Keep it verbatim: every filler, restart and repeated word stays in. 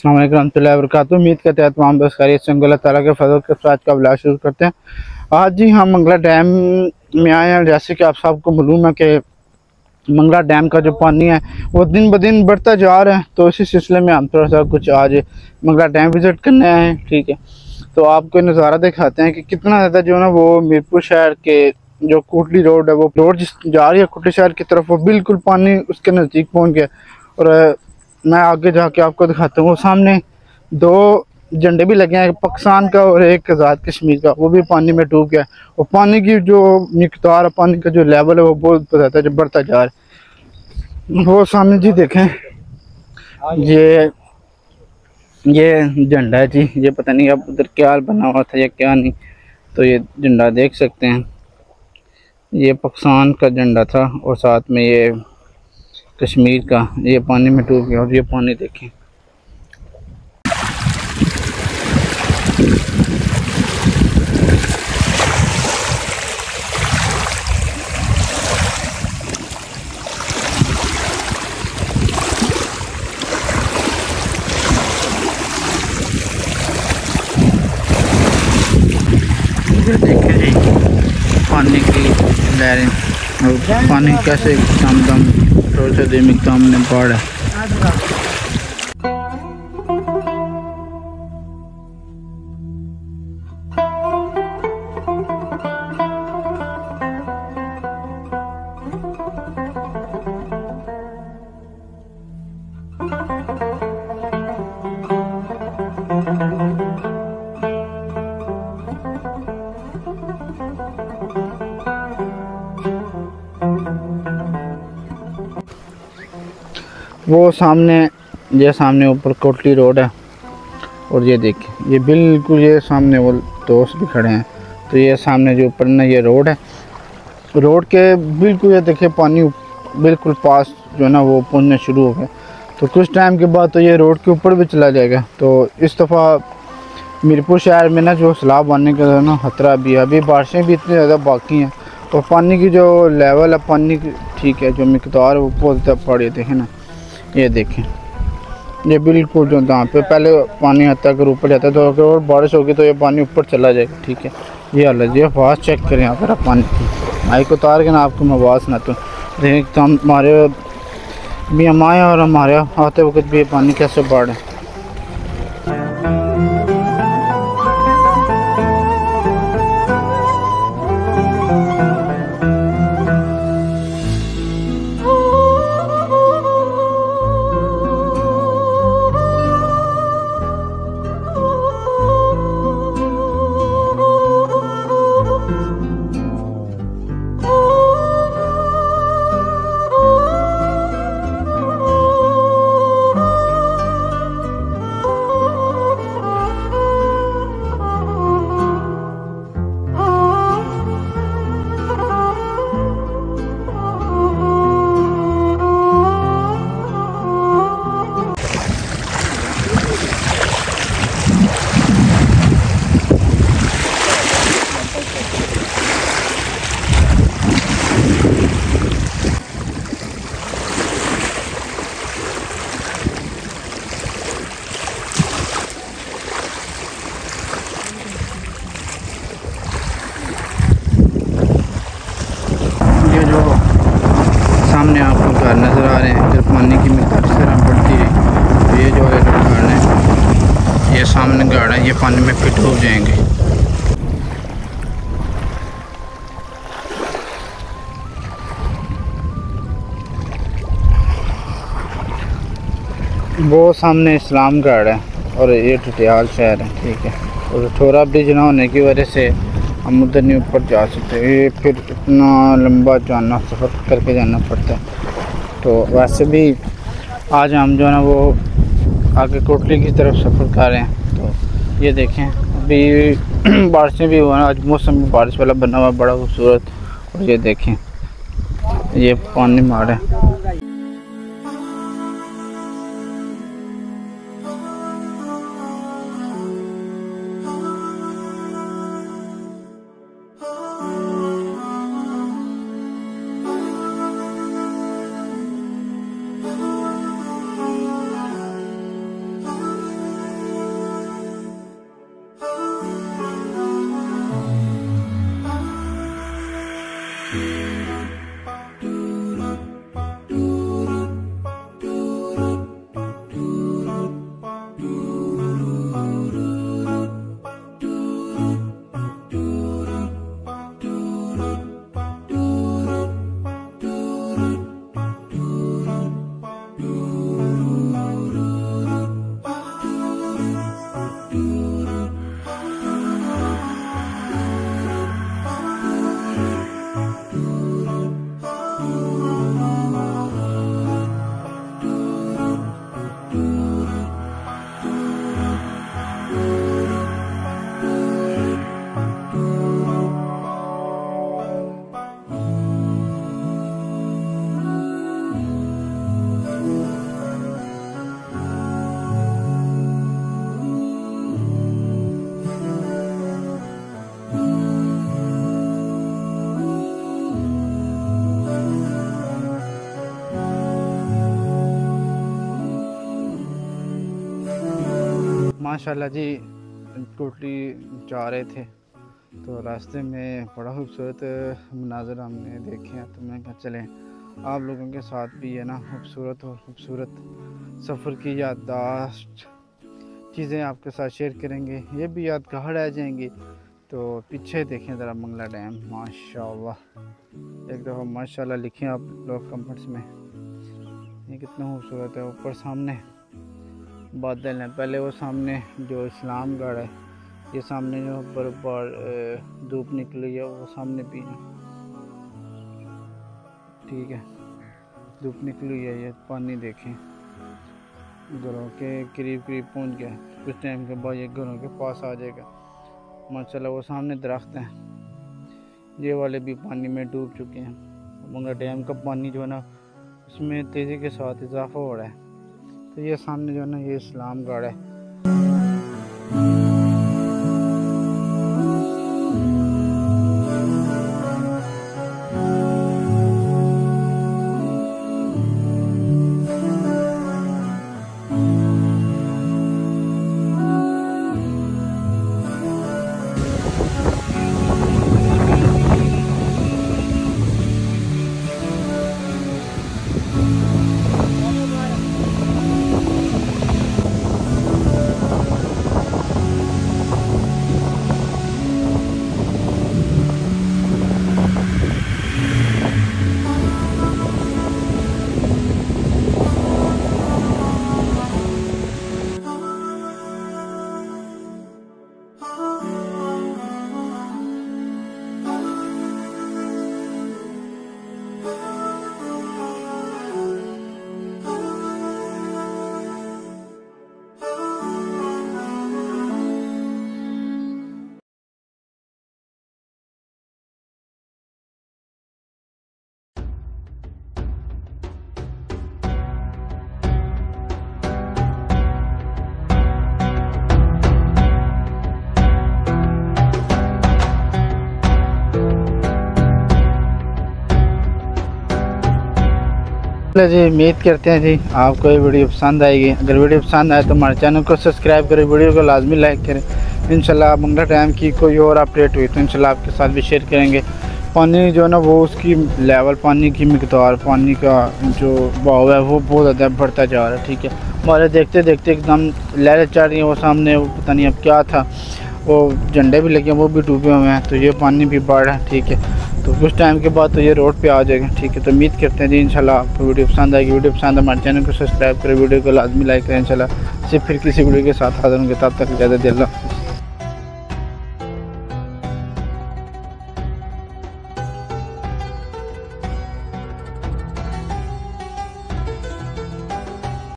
अस्सलाम वालेकुम रहमतुल्लाहि व बरकातहू। उम्मीद करते हैं तमाम दोस्त खैरियत से अल्लाह ताला के फजल के साथ का ब्लॉग शुरू करते हैं। आज जी हम मंगला डैम में आए हैं। जैसे कि आप सबको मालूम है कि मंगला डैम का जो पानी है वो दिन ब दिन बढ़ता जा रहा है, तो इसी सिलसिले में हम थोड़ा सा कुछ आज मंगला डैम विज़िट करने आए हैं। ठीक है, तो आपको नज़ारा दिखाते हैं कि कितना ज़्यादा जो है ना वो मीरपुर शहर के जो कोटली रोड है, वो रोड जिस जा रही है कोटली शहर की तरफ, वो बिल्कुल पानी उसके नज़दीक पहुँच गया। और मैं आगे जाके आपको दिखाता हूँ, वो सामने दो झंडे भी लगे हैं, पाकिस्तान का और एक आज़ाद कश्मीर का, वो भी पानी में डूब गया। और पानी की जो मिकदार, पानी का जो लेवल है वो बहुत बढ़ता है, जो बढ़ता जा रहा है। वो सामने जी देखें, ये ये झंडा है जी, ये पता नहीं अब उधर क्या बना हुआ था या क्या नहीं, तो ये झंडा देख सकते हैं, ये पाकिस्तान का झंडा था और साथ में ये कश्मीर का। ये पानी में डूब गया और ये पानी देखें। देखें जी पानी की लहरें और पानी कैसे दम दम से दे मिकदाम ने पड़ा है। वो सामने, ये सामने ऊपर कोटली रोड है और ये देखिए, ये बिल्कुल ये सामने वो दोस्त भी खड़े हैं। तो ये सामने जो ऊपर ना ये रोड है, रोड के बिल्कुल ये देखिए पानी बिल्कुल पास जो है ना वो पहुँचना शुरू हो गया। तो कुछ टाइम के बाद तो ये रोड के ऊपर भी चला जाएगा। तो इस दफ़ा मीरपुर शहर में ना जो सैलाब आने का जो ना खतरा भी है, अभी बारिशें भी इतनी ज़्यादा बाकी हैं। तो पानी की जो लेवल है, पानी की ठीक है जो मकदार वो बहुत पड़ी देखे ना, ये देखें, ये बिल्कुल जो दाम पे पहले पानी आता अगर ऊपर जाता तो अगर और बारिश होगी तो ये पानी ऊपर चला जाएगा। ठीक है, ये हालत, ये आवाज़ चेक करें आप जरा पानी की, माइक उतार के ना आपको मैं आवाज़ ना तो एकदम हमारे भी हमारे और हमारे आते वक्त भी ये पानी कैसे बाढ़। नज़र आ रहे हैं इधर पानी की मिकदार से तरह बढ़ती है। तो ये जो है गाड़ है, ये सामने गाड़ है, ये पानी में फिट हो जाएंगे। वो सामने इस्लामगढ़ है और ये टटियाल शहर है। ठीक है, और थोड़ा ब्रिज ना होने की वजह से हम उधर नहीं ऊपर जा सकते, ये फिर इतना लंबा जाना सफ़र करके जाना पड़ता है। तो वैसे भी आज हम जो है ना वो आगे कोटली की तरफ सफ़र कर रहे हैं। तो ये देखें, अभी बारिशें भी हुआ, आज मौसम में बारिश वाला बना हुआ, बड़ा खूबसूरत। और ये देखें, ये पानी मार है। माशाल्लाह जी कोटली जा रहे थे तो रास्ते में बड़ा खूबसूरत मनाज़र हमने देखे तो मैंने कहा चलें आप लोगों के साथ भी है ना खूबसूरत और खूबसूरत सफ़र की याददाश्त चीज़ें आपके साथ शेयर करेंगे, ये भी यादगार रह जाएंगी। तो पीछे देखें ज़रा मंगला डैम, माशाल्लाह एक दफ़ा माशाल्लाह लिखें आप लोग कमेंट्स में, ये कितना खूबसूरत है। ऊपर सामने बादल हैं, पहले वो सामने जो इस्लामगढ़ है, ये सामने जो बरबार धूप निकली है वो सामने भी है, ठीक है धूप निकली है। ये पानी देखें घरों के करीब करीब पहुंच गया, कुछ टाइम के बाद ये घरों के पास आ जाएगा। माशाल्लाह वो सामने दरख्त हैं, ये वाले भी पानी में डूब चुके हैं। मंगला डैम का पानी जो है ना उसमें तेज़ी के साथ इजाफा हो रहा है। तो ये सामने जो है ना ये इस्लामगढ़ है। जी उम्मीद करते हैं जी आपको ये वीडियो पसंद आएगी। अगर वीडियो पसंद आए तो हमारे चैनल को सब्सक्राइब करें, वीडियो को लाजमी लाइक करें। इंशाल्लाह मंगला डैम की कोई और अपडेट हुई तो इंशाल्लाह आपके साथ भी शेयर करेंगे। पानी जो है ना वो उसकी लेवल, पानी की मकदार, पानी का जो बहाव है वो बहुत ज़्यादा बढ़ता जा रहा है, ठीक है। हमारे देखते देखते एकदम लहरें चढ़ रही हैं, वो सामने वो पता नहीं अब क्या था, वो झंडे भी लगे वो भी डूबे हुए हैं, तो ये पानी भी बढ़ रहा है, ठीक है। तो कुछ टाइम के बाद तो ये रोड पे आ जाएगा, ठीक है। तो उम्मीद करते हैं जी इंशाल्लाह आपको वीडियो पसंद आएगी। वीडियो पसंद हमारे चैनल को सब्सक्राइब करें, वीडियो को लाजमी लाइक करें। इंशाल्लाह सिर्फ फिर किसी वीडियो के साथ हाजिर होंगे, तब तक इजाज़त दीजिए।